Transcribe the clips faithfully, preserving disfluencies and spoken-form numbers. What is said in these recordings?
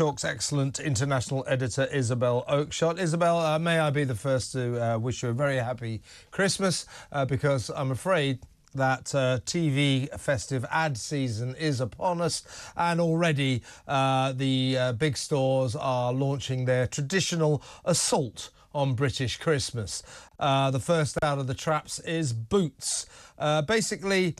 Talk's excellent international editor, Isabel Oakshott. Isabel, uh, may I be the first to uh, wish you a very happy Christmas, uh, because I'm afraid that uh, T V festive ad season is upon us, and already uh, the uh, big stores are launching their traditional assault on British Christmas. Uh, the first out of the traps is Boots. Uh, basically,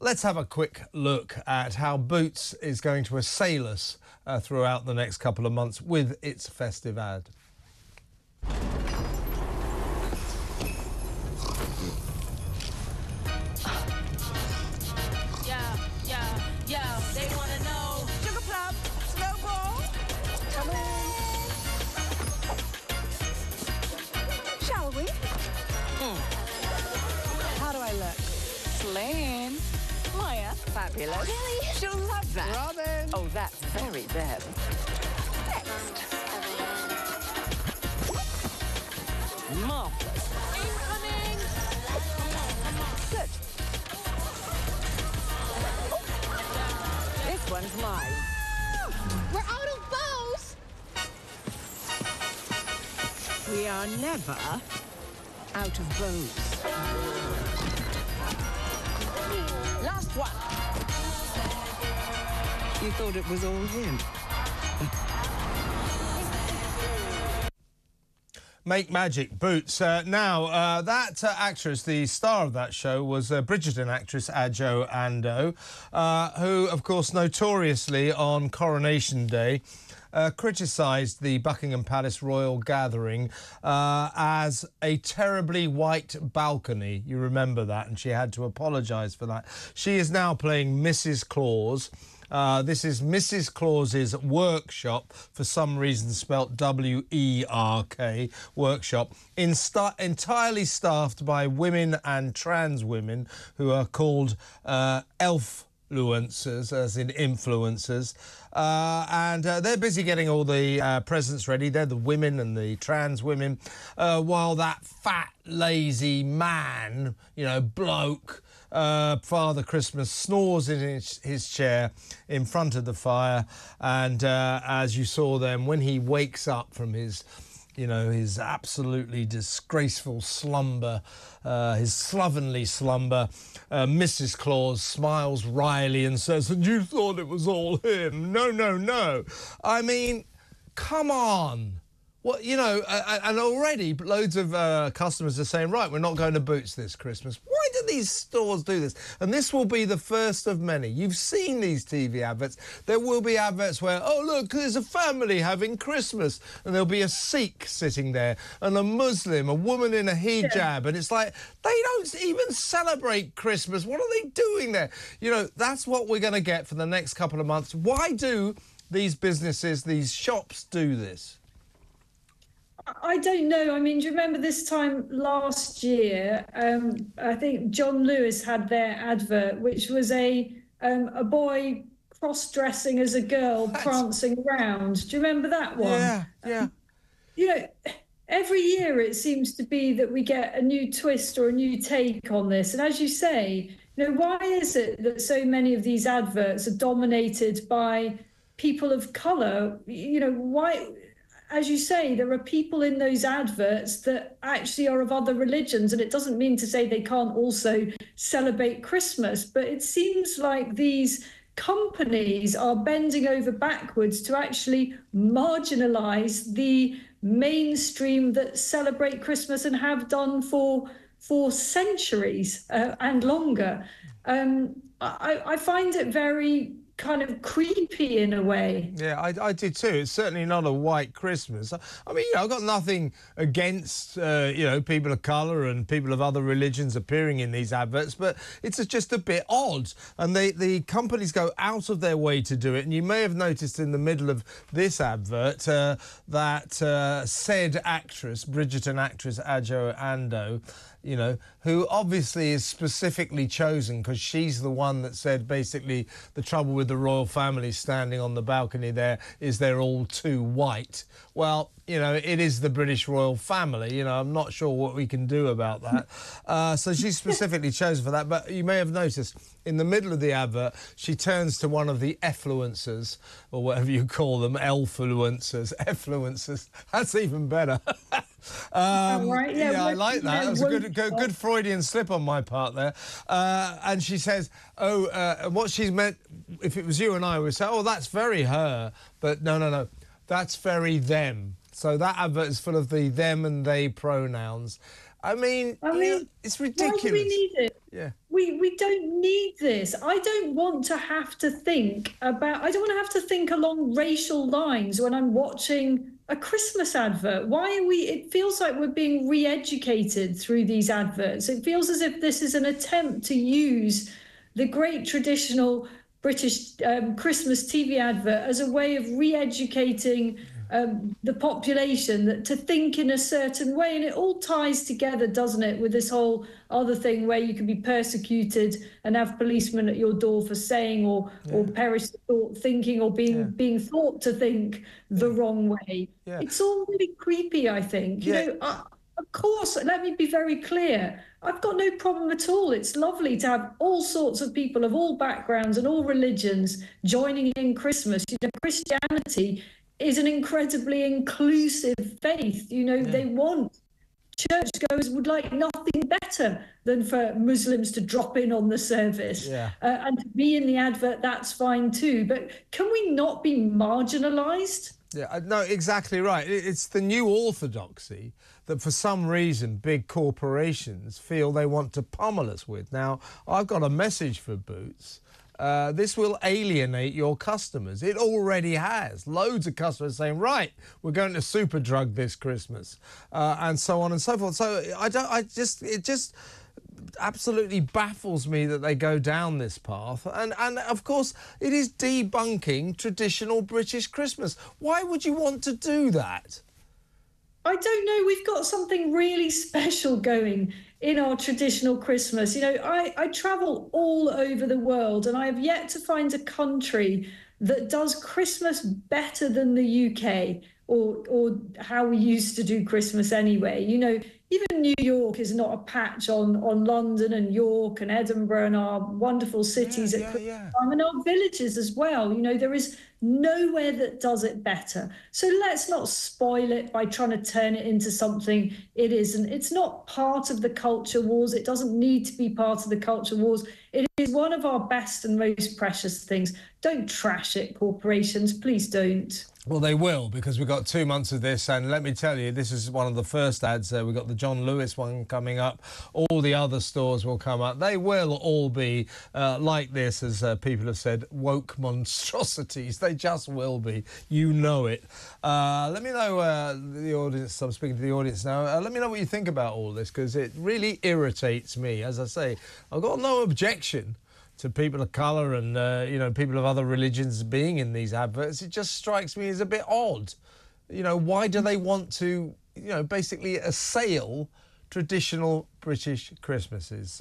let's have a quick look at how Boots is going to assail us uh, throughout the next couple of months with its festive ad. Lane. Maya. Fabulous. Really? She'll love that. Robin. Oh, that's very them. Next. Marvellous. Incoming. Good. Oh. This one's mine. We're out of bows. We are never out of bows. Last one. You thought it was all him. Make magic, Boots. Uh, now, uh, that uh, actress, the star of that show, was uh, Bridgerton actress Adjoa Andoh, uh, who, of course, notoriously on Coronation Day uh, criticised the Buckingham Palace royal gathering uh, as a terribly white balcony. You remember that, and she had to apologise for that. She is now playing Missus Claus. Uh, this is Missus Claus's workshop, for some reason spelt W E R K, workshop, in st entirely staffed by women and trans women who are called uh, elf-fluencers, as in influencers. Uh, and uh, they're busy getting all the uh, presents ready. They're the women and the trans women, uh, while that fat, lazy man, you know, bloke, Uh, Father Christmas, snores in his, his chair in front of the fire, and uh, as you saw them, when he wakes up from his, you know, his absolutely disgraceful slumber, uh, his slovenly slumber, uh, Missus Claus smiles wryly and says, "And you thought it was all him? No, no, no." I mean, come on. Well, you know, uh, and already loads of uh, customers are saying, right, we're not going to Boots this Christmas. Why do these stores do this? And this will be the first of many. You've seen these T V adverts. There will be adverts where, oh, look, there's a family having Christmas. And there'll be a Sikh sitting there and a Muslim, a woman in a hijab. Yeah. And it's like, they don't even celebrate Christmas. What are they doing there? You know, that's what we're going to get for the next couple of months. Why do these businesses, these shops do this? I don't know. I mean, do you remember this time last year? Um, I think John Lewis had their advert, which was a um, a boy cross-dressing as a girl, That's... prancing around. Do you remember that one? Yeah, yeah. Um, you know, every year it seems to be that we get a new twist or a new take on this. And as you say, you know, why is it that so many of these adverts are dominated by people of colour? You know, why... As you say, there are people in those adverts that actually are of other religions, and it doesn't mean to say they can't also celebrate Christmas, but it seems like these companies are bending over backwards to actually marginalise the mainstream that celebrate Christmas and have done for, for centuries uh, and longer. Um, I, I find it very... kind of creepy in a way. Yeah, I, I do too. It's certainly not a white Christmas. I mean, you know, I've got nothing against, uh, you know, people of colour and people of other religions appearing in these adverts, but it's just a bit odd. And they, the companies go out of their way to do it. And you may have noticed in the middle of this advert uh, that uh, said actress, Bridgerton actress Adjoa Andoh, you know, who obviously is specifically chosen because she's the one that said basically the trouble with the royal family standing on the balcony there is they're all too white. Well, you know, it is the British royal family. You know, I'm not sure what we can do about that. Uh, so she's specifically chosen for that. But you may have noticed in the middle of the advert, she turns to one of the effluencers, or whatever you call them, elfluencers, effluencers. That's even better. Um, right, yeah, yeah I like that. That was a good, good, good Freudian slip on my part there. Uh, and she says, oh, uh, what she's meant, if it was you and I, we'd say, oh, that's very her. But no, no, no, that's very them. So that advert is full of the them and they pronouns. I mean, I mean you know, it's ridiculous. Why do we need it? Yeah. We, we don't need this. I don't want to have to think about... I don't want to have to think along racial lines when I'm watching a Christmas advert. Why are we... It feels like we're being re-educated through these adverts. It feels as if this is an attempt to use the great traditional British um, Christmas T V advert as a way of re-educating um, the population that, to think in a certain way. And it all ties together, doesn't it, with this whole... other thing where you can be persecuted and have policemen at your door for saying or yeah. or perish the thought thinking or being yeah. being thought to think the yeah. wrong way. Yeah. It's all really creepy, I think. You yeah. know, I, of course, let me be very clear. I've got no problem at all. It's lovely to have all sorts of people of all backgrounds and all religions joining in Christmas. You know, Christianity is an incredibly inclusive faith. You know, yeah. they want... Churchgoers would like nothing better than for Muslims to drop in on the service. Yeah. Uh, and to be in the advert, that's fine too. But can we not be marginalised? Yeah, no, exactly right. It's the new orthodoxy that for some reason big corporations feel they want to pummel us with. Now, I've got a message for Boots. Uh, this will alienate your customers. It already has. Loads of customers saying, right, we're going to Superdrug this Christmas, uh, and so on and so forth. So I don't, I just, it just absolutely baffles me that they go down this path. And, and of course, it is debunking traditional British Christmas. Why would you want to do that? I don't know. We've got something really special going in our traditional Christmas. You know, I, I travel all over the world and I have yet to find a country that does Christmas better than the U K or, or how we used to do Christmas anyway. You know, even New York is not a patch on, on London and York and Edinburgh and our wonderful cities yeah, at yeah, Christmas yeah. time and our villages as well. You know, there is nowhere that does it better. So let's not spoil it by trying to turn it into something it isn't. It's not part of the culture wars. It doesn't need to be part of the culture wars. It is one of our best and most precious things. Don't trash it, corporations. Please don't. Well, they will, because we've got two months of this. And let me tell you, this is one of the first ads. Uh, we've got the John Lewis one coming up. All the other stores will come up. They will all be uh, like this, as uh, people have said, woke monstrosities. They just will be. You know it. Uh, let me know, uh, the audience, I'm speaking to the audience now, uh, let me know what you think about all this, because it really irritates me. As I say, I've got no objection to people of colour and, uh, you know, people of other religions being in these adverts. It just strikes me as a bit odd. You know, why do they want to, you know, basically assail traditional British Christmases?